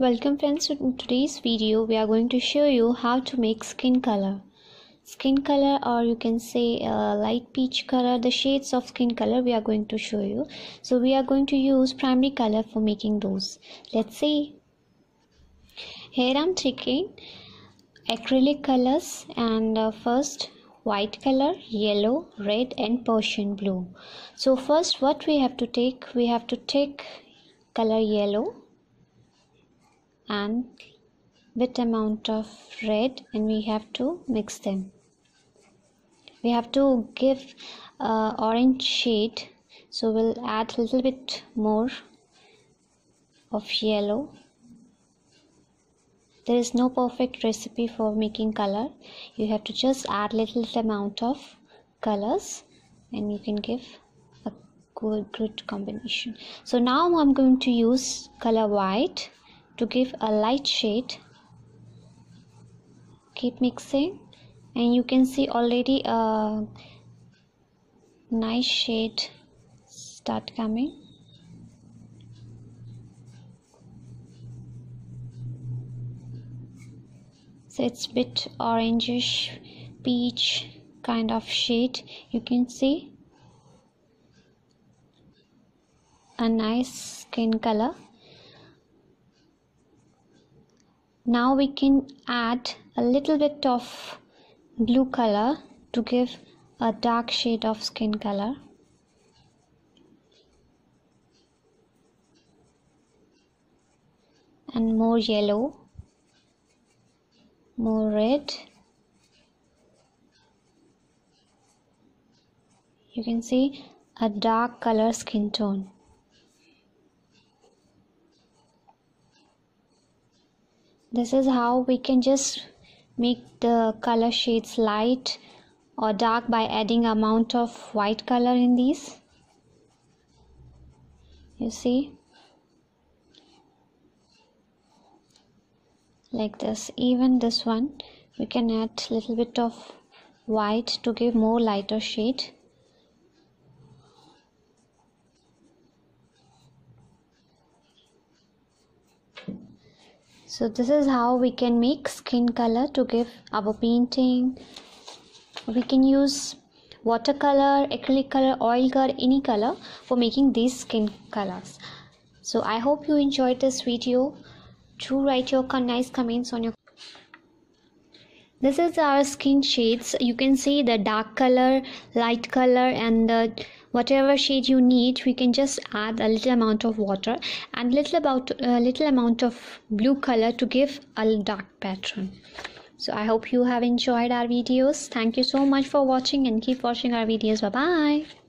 Welcome friends, in today's video we are going to show you how to make skin color, or you can say light peach color. The shades of skin color we are going to show you. So we are going to use primary color for making those. Let's see. Here I'm taking acrylic colors and first white color, yellow, red and Persian blue. So first what we have to take, color yellow and bit amount of red, and we have to mix them. We have to give orange shade, so we'll add a little bit more of yellow. There is no perfect recipe for making color. You have to just add little amount of colors and you can give a good combination. So now I'm going to use color white to give a light shade. Keep mixing, and you can see already a nice shade start coming. So it's a bit orangish, peach kind of shade. You can see a nice skin color. Now we can add a little bit of blue color to give a dark shade of skin color. And more yellow, more red. You can see a dark color skin tone. This is how we can just make the color shades light or dark by adding amount of white color in these. You see, like this, even this one we can add little bit of white to give more lighter shade. So this is how we can make skin color to give our painting. We can use watercolor, acrylic color, oil color, any color for making these skin colors. So I hope you enjoyed this video. Do write your nice comments on your. This is our skin shades. You can see the dark color, light color, and the whatever shade you need. We can just add a little amount of water and little amount of blue color to give a dark pattern. So I hope you have enjoyed our videos. Thank you so much for watching, and keep watching our videos. Bye bye.